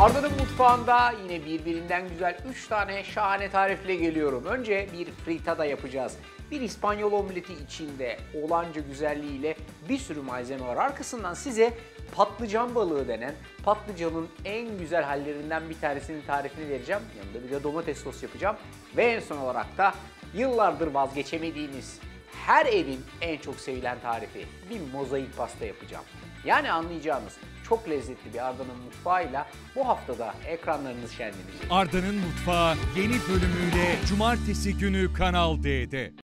Arda'nın mutfağında yine birbirinden güzel 3 tane şahane tarifle geliyorum. Önce bir fritada yapacağız. Bir İspanyol omleti içinde olanca güzelliğiyle bir sürü malzeme var. Arkasından size patlıcan balığı denen patlıcanın en güzel hallerinden bir tanesinin tarifini vereceğim. Yanında bir de domates sos yapacağım. Ve en son olarak da yıllardır vazgeçemediğiniz her evin en çok sevilen tarifi bir mozaik pasta yapacağım. Yani anlayacağınız çok lezzetli bir Arda'nın mutfağıyla bu haftada ekranlarınızı şenlenecek. Arda'nın Mutfağı yeni bölümüyle cumartesi günü Kanal D'de.